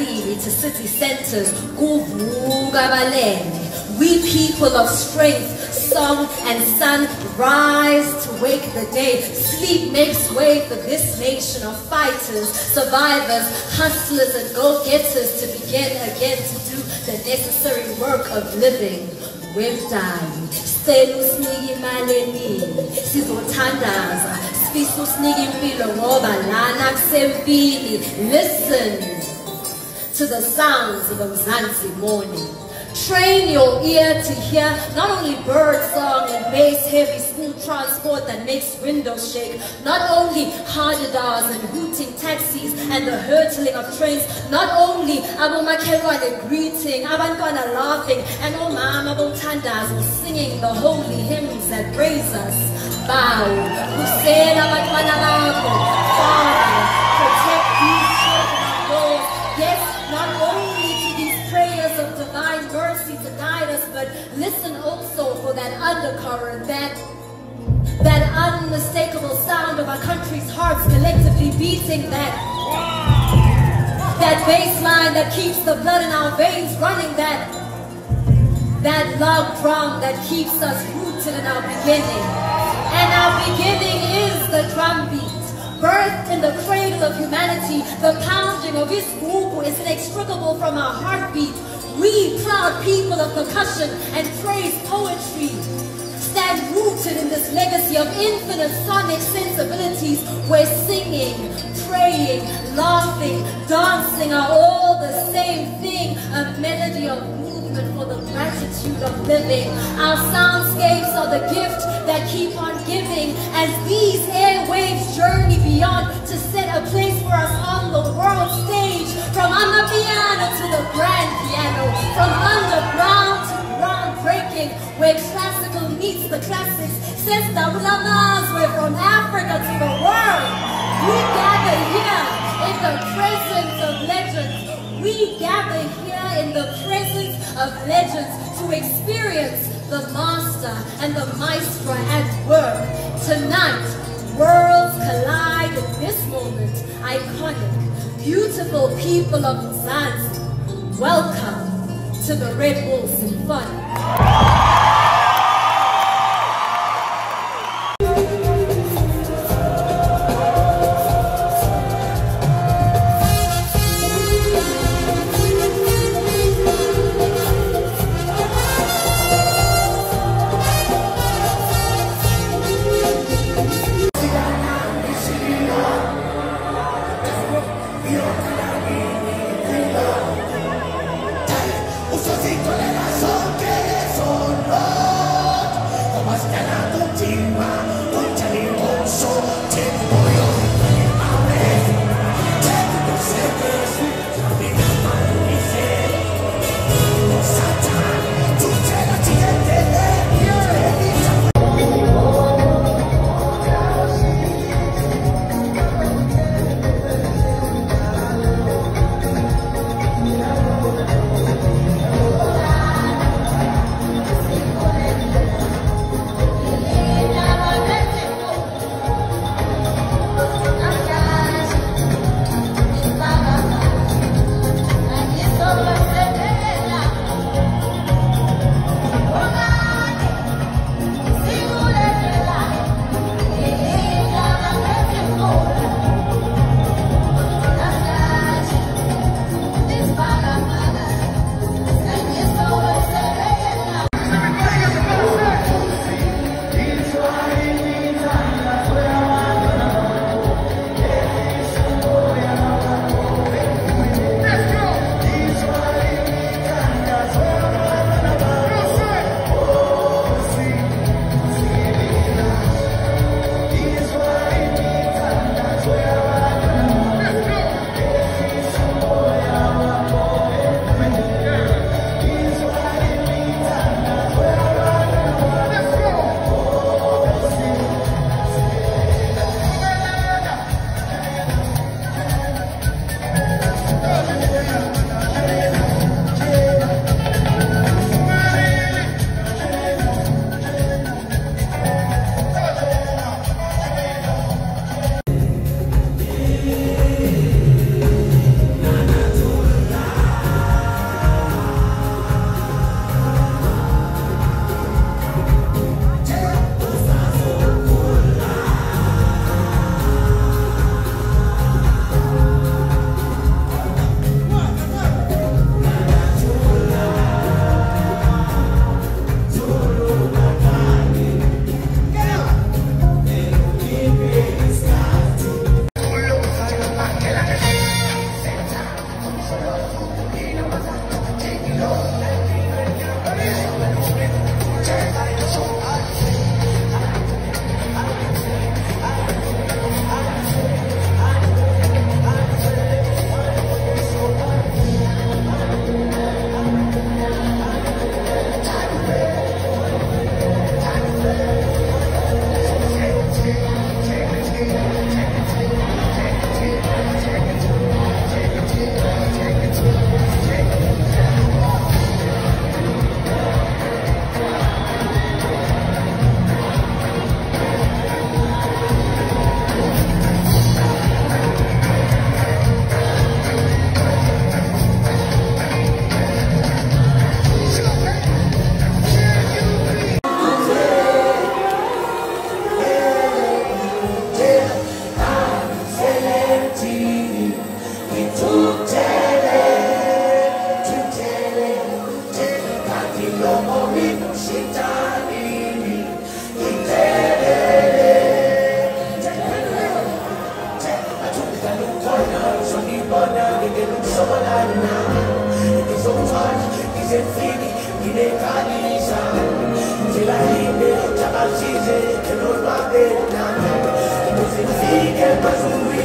Lithi city centers, we people of strength, song and sun rise to wake the day. Sleep makes way for this nation of fighters, survivors, hustlers and go-getters to begin again to do the necessary work of living. We've done. Selu snigi maleni, sizotandaza, sifiso snigi impilo ngoba lana kusempili. Listen to the sounds of Mzansi morning. Train your ear to hear not only bird song and bass heavy school transport that makes windows shake, not only hajadars and hooting taxis and the hurtling of trains, not only abomakhelwane greeting, abantwana laughing, and omama bomthandazo singing the holy hymns that praise us. Bow, khusela abantwana bakho, Father, protect these children of yours. Yes, not only to these prayers of divine mercy to guide us, but listen also for that undercurrent, that unmistakable sound of our country's hearts collectively beating, that baseline that keeps the blood in our veins running, that loud drum that keeps us rooted in our beginning. And our beginning is the drum beat, birthed in the cradle of humanity. The pounding of this group is inextricable from our heartbeat. We, proud people of percussion and praise poetry, stand rooted in this legacy of infinite sonic sensibilities, where singing, praying, laughing, dancing are all the same thing, a melody of movement for the gratitude of living. Our soundscapes are the gift that keep on giving, as these airwaves journey beyond to set a place for us on the world stage, from under piano to the grand piano, from underground to groundbreaking, where classical meets the classics. Says the ulamas, we're from Africa to the world. We gather here in the presence of legends. We gather here in the presence of legends to experience the master and the maestro at work. Tonight, worlds collide in this moment. Iconic, beautiful people of Mzansi, welcome to the Red Bull Symphonic. Toleranza, que eres hoy. Till I leave,